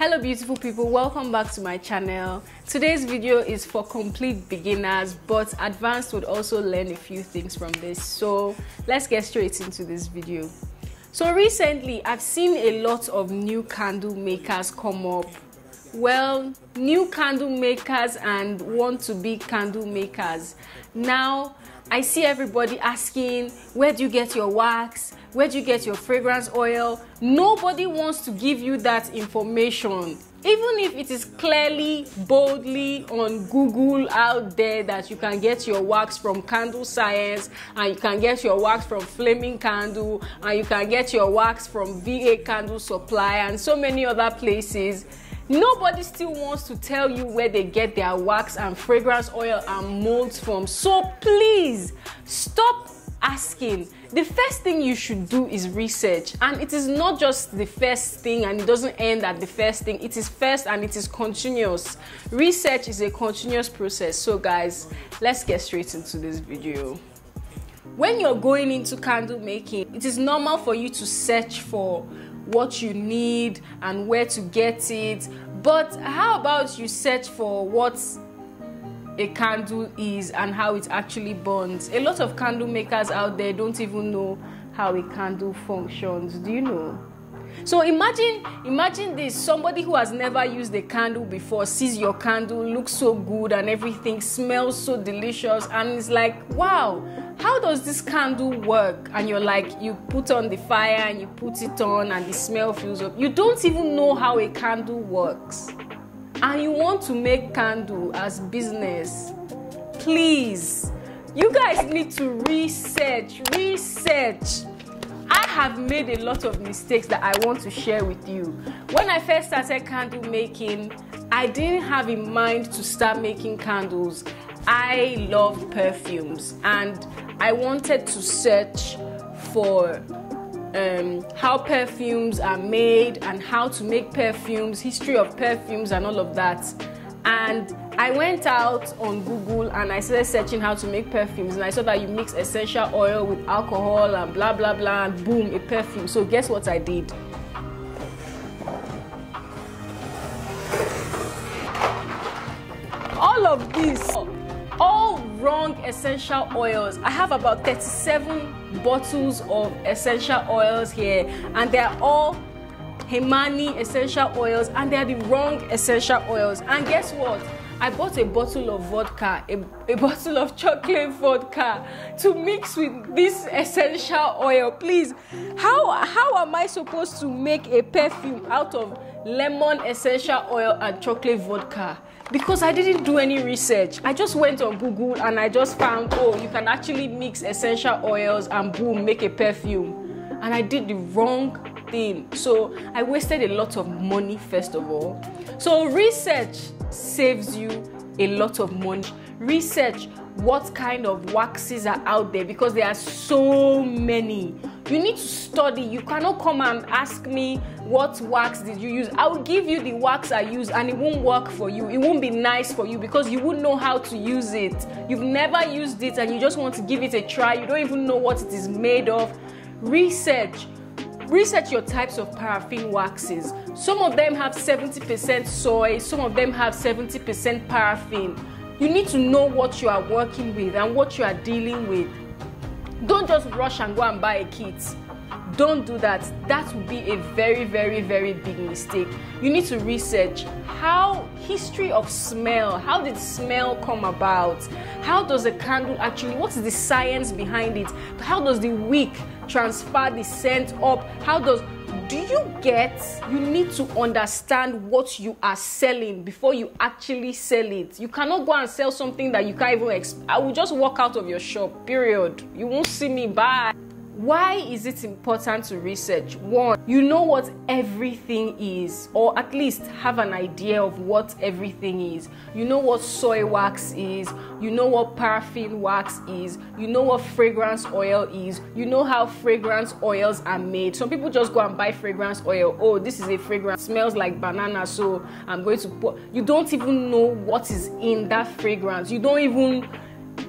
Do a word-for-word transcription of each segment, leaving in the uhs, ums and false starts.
Hello beautiful people, welcome back to my channel. Today's video is for complete beginners, but advanced would also learn a few things from this, so let's get straight into this video. So recently I've seen a lot of new candle makers come up. Well, new candle makers and want to be candle makers. Now I see everybody asking, where do you get your wax? Where do you get your fragrance oil? Nobody wants to give you that information. Even if it is clearly, boldly on Google out there that you can get your wax from Candle Science, and you can get your wax from Flaming Candle, and you can get your wax from V A Candle Supply and so many other places, nobody still wants to tell you where they get their wax and fragrance oil and molds from. So please stop asking. The first thing you should do is research, and it is not just the first thing and it doesn't end at the first thing. It is first and it is continuous. Research is a continuous process. So guys, let's get straight into this video. When you're going into candle making, it is normal for you to search for what you need and where to get it, but how about you search for what a candle is and how it actually burns? A lot of candle makers out there don't even know how a candle functions. Do you know? So imagine imagine this, somebody who has never used a candle before sees your candle, looks so good and everything, smells so delicious, and is like, wow, how does this candle work? And you're like, you put on the fire and you put it on and the smell fills up. You don't even know how a candle works, and you want to make candle as business. Please, you guys need to research, research. I have made a lot of mistakes that I want to share with you. When I first started candle making, I didn't have in mind to start making candles. I love perfumes and I wanted to search for um, how perfumes are made and how to make perfumes, history of perfumes and all of that. And I went out on Google and I started searching how to make perfumes, and I saw that you mix essential oil with alcohol and blah blah blah and boom, a perfume. So guess what I did? All of these, all wrong essential oils. I have about thirty-seven bottles of essential oils here, and they are all Hemani essential oils, and they are the wrong essential oils. And guess what? I bought a bottle of vodka, a, a bottle of chocolate vodka to mix with this essential oil. Please, how, how am I supposed to make a perfume out of lemon essential oil and chocolate vodka? Because I didn't do any research. I just went on Google and I just found, oh, you can actually mix essential oils and boom, make a perfume. And I did the wrong thing. So I wasted a lot of money, first of all. So research saves you a lot of money. Research what kind of waxes are out there, because there are so many. You need to study. You cannot come and ask me, what wax did you use? I will give you the wax I use, and it won't work for you. It won't be nice for you because you won't know how to use it. You've never used it and you just want to give it a try. You don't even know what it is made of. Research. Research your types of paraffin waxes. Some of them have seventy percent soy, some of them have seventy percent paraffin. You need to know what you are working with and what you are dealing with. Don't just rush and go and buy a kit. Don't do that. That would be a very, very, very big mistake. You need to research how history of smell, how did smell come about? How does a candle actually, what's the science behind it? How does the wick transfer the scent up? How does, do you get, you need to understand what you are selling before you actually sell it. You cannot go and sell something that you can't even, exp I will just walk out of your shop, period. You won't see me, bye. Why is it important to research? One, you know what everything is, or at least have an idea of what everything is. You know what soy wax is, you know what paraffin wax is, you know what fragrance oil is, you know how fragrance oils are made. Some people just go and buy fragrance oil. Oh, this is a fragrance, smells like banana, so I'm going to pour. You don't even know what is in that fragrance. You don't even,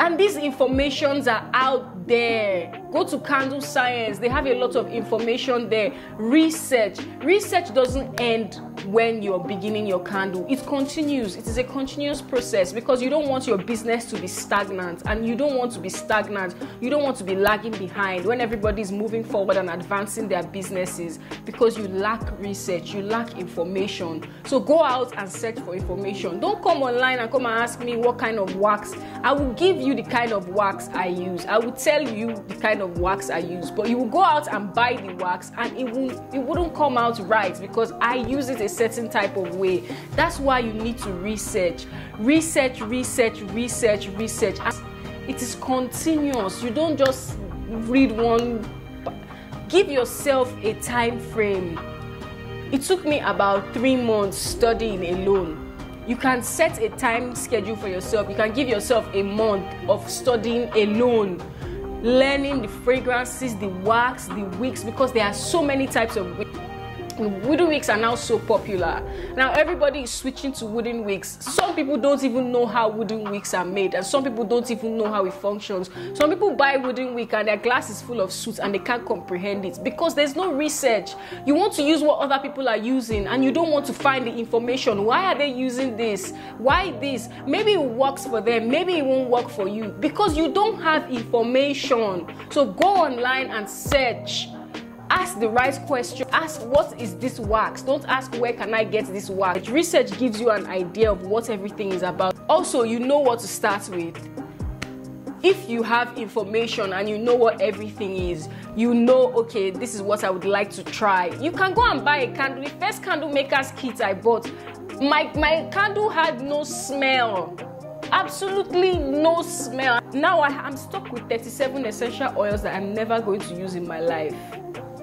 and these informations are out there. Go to Candle Science, they have a lot of information there. Research research doesn't end when you're beginning your candle. It continues. It is a continuous process because you don't want your business to be stagnant, and you don't want to be stagnant. You don't want to be lagging behind when everybody's moving forward and advancing their businesses, because you lack research, you lack information. So go out and search for information. Don't come online and come and ask me what kind of wax. I will give you the kind of wax I use. I will tell you the kind of wax I use, but you will go out and buy the wax and it will it wouldn't come out right because I use it a certain type of way. That's why you need to research, research, research, research, research. It is continuous. You don't just read one. Give yourself a time frame. It took me about three months studying alone. You can set a time schedule for yourself. You can give yourself a month of studying alone, learning the fragrances, the wax, the wicks, because there are so many types of wicks. Wooden wicks are now so popular. Now everybody is switching to wooden wicks. Some people don't even know how wooden wicks are made, and some people don't even know how it functions. Some people buy wooden wick and their glass is full of soot and they can't comprehend it because there's no research. You want to use what other people are using and you don't want to find the information. Why are they using this? Why this? Maybe it works for them, maybe it won't work for you, because you don't have information. So go online and search. Ask the right question. Ask, what is this wax? Don't ask, where can I get this wax? Research gives you an idea of what everything is about. Also, you know what to start with. If you have information and you know what everything is, you know, okay, this is what I would like to try. You can go and buy a candle. The first candle maker's kit I bought, my, my candle had no smell. Absolutely no smell. Now I, I'm stuck with thirty-seven essential oils that I'm never going to use in my life.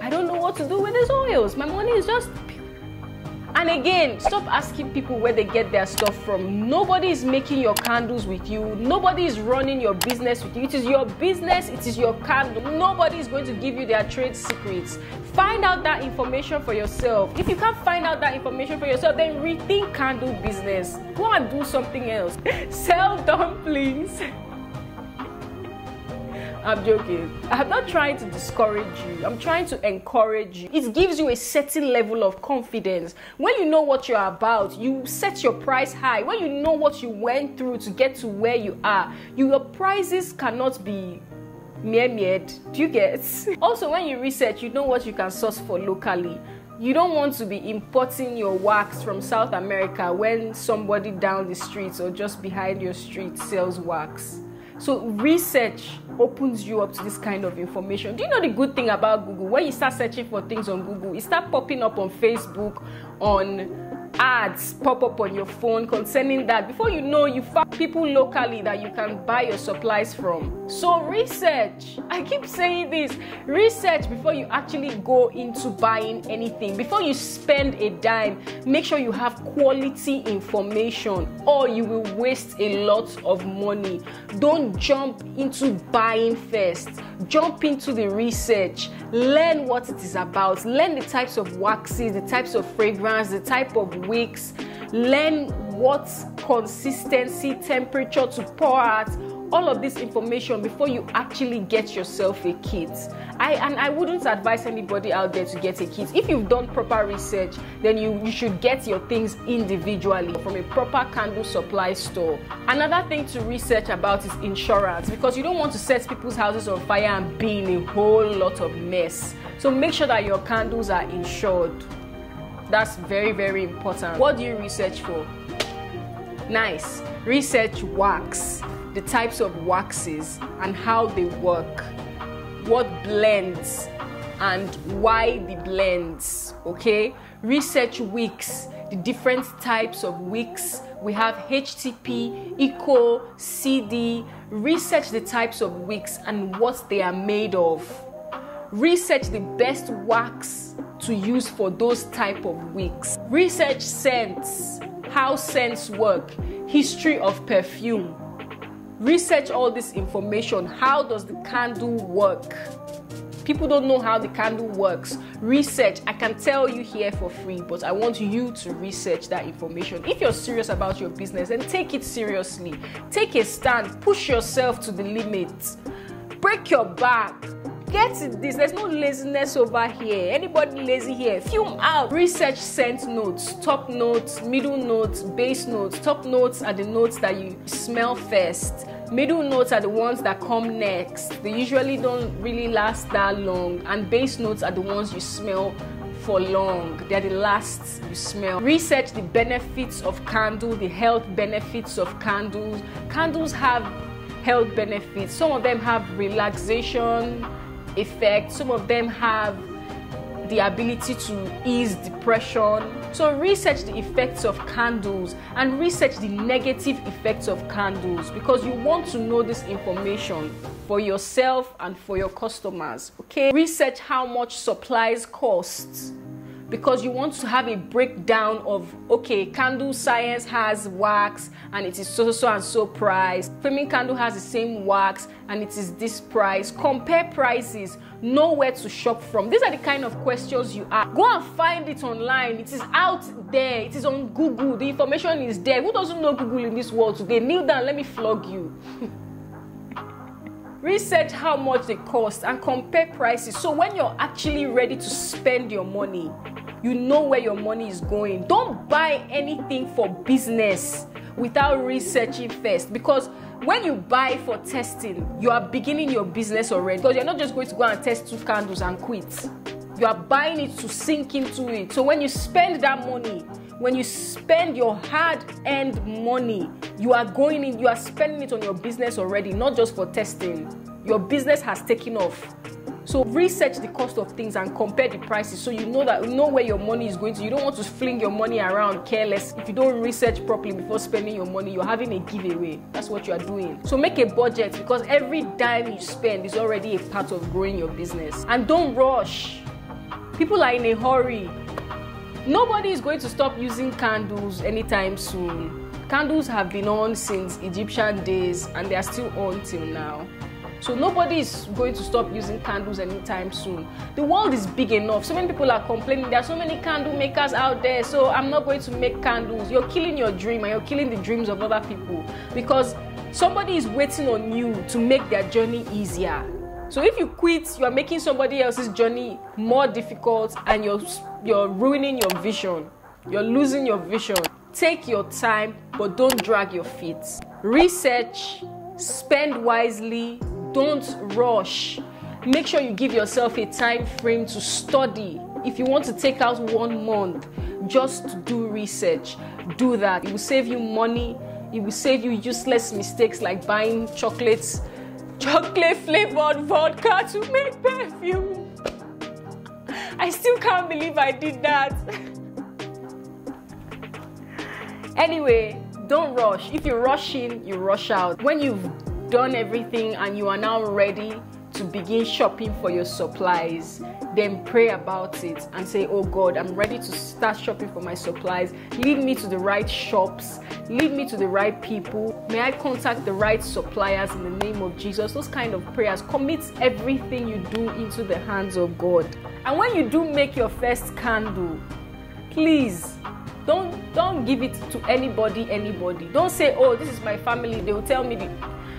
I don't know what to do with these oils. My money is just... And again, stop asking people where they get their stuff from. Nobody is making your candles with you. Nobody is running your business with you. It is your business. It is your candle. Nobody is going to give you their trade secrets. Find out that information for yourself. If you can't find out that information for yourself, then rethink candle business. Go and do something else. Sell dumplings. I'm joking. I'm not trying to discourage you. I'm trying to encourage you. It gives you a certain level of confidence. When you know what you're about, you set your price high. When you know what you went through to get to where you are, your prices cannot be mere mere. Do you get? Also, when you research, you know what you can source for locally. You don't want to be importing your wax from South America when somebody down the street or just behind your street sells wax. So research opens you up to this kind of information. Do you know the good thing about Google? When you start searching for things on Google, it starts popping up on Facebook, on ads, pop up on your phone concerning that. Before you know, you find people locally that you can buy your supplies from. So research. I keep saying this. Research before you actually go into buying anything. Before you spend a dime, make sure you have quality information, or you will waste a lot of money. Don't jump into buying first. Jump into the research. Learn what it is about. Learn the types of waxes, the types of fragrance, the type of wicks. Learn what consistency, temperature to pour at, all of this information before you actually get yourself a kit. I and I wouldn't advise anybody out there to get a kit. If you've done proper research, then you, you should get your things individually from a proper candle supply store. Another thing to research about is insurance, because you don't want to set people's houses on fire and be in a whole lot of mess. So make sure that your candles are insured. That's very, very important. What do you research for? Nice. Research wax, the types of waxes and how they work, what blends and why the blends, okay? Research wicks, the different types of wicks. We have H T P, eco, C D. Research the types of wicks and what they are made of. Research the best wax to use for those type of wicks. Research scents, how scents work, history of perfume. Research all this information. How does the candle work? People don't know how the candle works. Research. I can tell you here for free, but I want you to research that information. If you're serious about your business, then take it seriously. Take a stand. Push yourself to the limit. Break your back. Get this, there's no laziness over here. Anybody lazy here? Fume out. Research scent notes, top notes, middle notes, base notes. Top notes are the notes that you smell first. Middle notes are the ones that come next. They usually don't really last that long. And base notes are the ones you smell for long. They're the last you smell. Research the benefits of candle, the health benefits of candles. Candles have health benefits. Some of them have relaxation effect. Some of them have the ability to ease depression. So research the effects of candles and research the negative effects of candles, because you want to know this information for yourself and for your customers, okay? Research how much supplies cost, because you want to have a breakdown of, okay, Candle Science has wax and it is so, so, and so price. Flaming Candle has the same wax and it is this price. Compare prices, know where to shop from. These are the kind of questions you ask. Go and find it online. It is out there. It is on Google. The information is there. Who doesn't know Google in this world today? Kneel down, let me flog you. Research how much they cost and compare prices, so when you're actually ready to spend your money, you know where your money is going. Don't buy anything for business without researching first, because when you buy for testing, you are beginning your business already, because you're not just going to go and test two candles and quit. You are buying it to sink into it. So when you spend that money, when you spend your hard-earned money, you are going in, you are spending it on your business already, not just for testing. Your business has taken off. So research the cost of things and compare the prices, so you know that you know where your money is going to. You don't want to fling your money around careless. If you don't research properly before spending your money, you're having a giveaway. That's what you are doing. So make a budget, because every dime you spend is already a part of growing your business. And don't rush. People are in a hurry. Nobody is going to stop using candles anytime soon. Candles have been on since Egyptian days and they are still on till now. So nobody is going to stop using candles anytime soon. The world is big enough. So many people are complaining. There are so many candle makers out there, so I'm not going to make candles. You're killing your dream and you're killing the dreams of other people, because somebody is waiting on you to make their journey easier. So if you quit, you are making somebody else's journey more difficult and you're, you're ruining your vision. You're losing your vision. Take your time, but don't drag your feet. Research, spend wisely, don't rush. Make sure you give yourself a time frame to study. If you want to take out one month, just do research. Do that. It will save you money. It will save you useless mistakes like buying chocolates, chocolate flavored vodka to make perfume. I still can't believe I did that. Anyway, don't rush. If you rush in, you rush out. When you've done everything and you are now ready to begin shopping for your supplies, then pray about it and say, oh God, I'm ready to start shopping for my supplies. Lead me to the right shops. Lead me to the right people. May I contact the right suppliers in the name of Jesus? Those kind of prayers. Commit everything you do into the hands of God. And when you do make your first candle, please don't, don't give it to anybody, anybody. Don't say, oh, this is my family. They will tell me. The,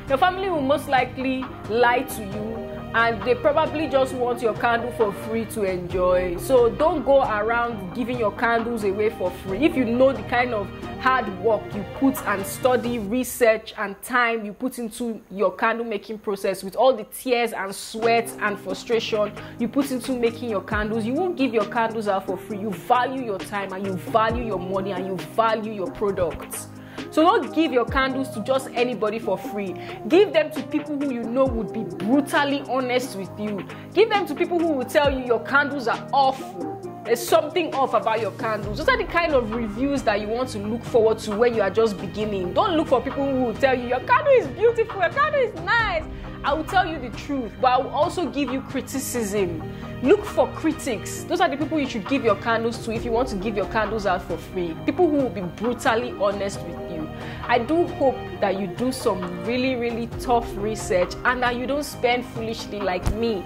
your family will most likely lie to you. And they probably just want your candle for free to enjoy. So don't go around giving your candles away for free. If you know the kind of hard work you put and study, research and time you put into your candle making process, with all the tears and sweat and frustration you put into making your candles, you won't give your candles out for free. You value your time and you value your money and you value your products. So don't give your candles to just anybody for free. Give them to people who you know would be brutally honest with you. Give them to people who will tell you your candles are awful. There's something off about your candles. Those are the kind of reviews that you want to look forward to when you are just beginning. Don't look for people who will tell you your candle is beautiful, your candle is nice. I will tell you the truth, but I will also give you criticism. Look for critics. Those are the people you should give your candles to if you want to give your candles out for free. People who will be brutally honest with you. I do hope that you do some really, really tough research and that you don't spend foolishly like me.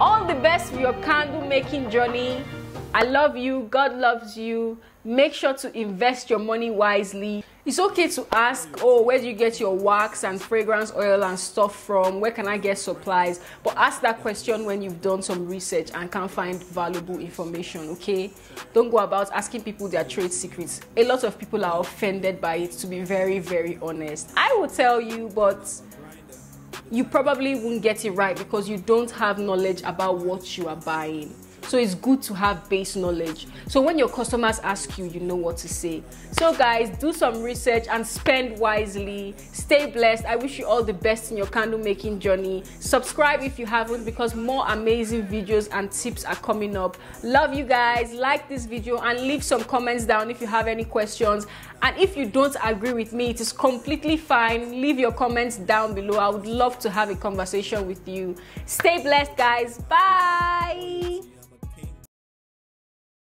All the best for your candle making journey. I love you. God loves you. Make sure to invest your money wisely. It's okay to ask, oh, where do you get your wax and fragrance oil and stuff from? Where can I get supplies? But ask that question when you've done some research and can find valuable information, okay? Don't go about asking people their trade secrets. A lot of people are offended by it, to be very, very honest. I will tell you, but you probably won't get it right because you don't have knowledge about what you are buying. So it's good to have base knowledge. So when your customers ask you, you know what to say. So guys, do some research and spend wisely. Stay blessed. I wish you all the best in your candle making journey. Subscribe if you haven't, because more amazing videos and tips are coming up. Love you guys. Like this video and leave some comments down if you have any questions. And if you don't agree with me, it is completely fine. Leave your comments down below. I would love to have a conversation with you. Stay blessed, guys. Bye.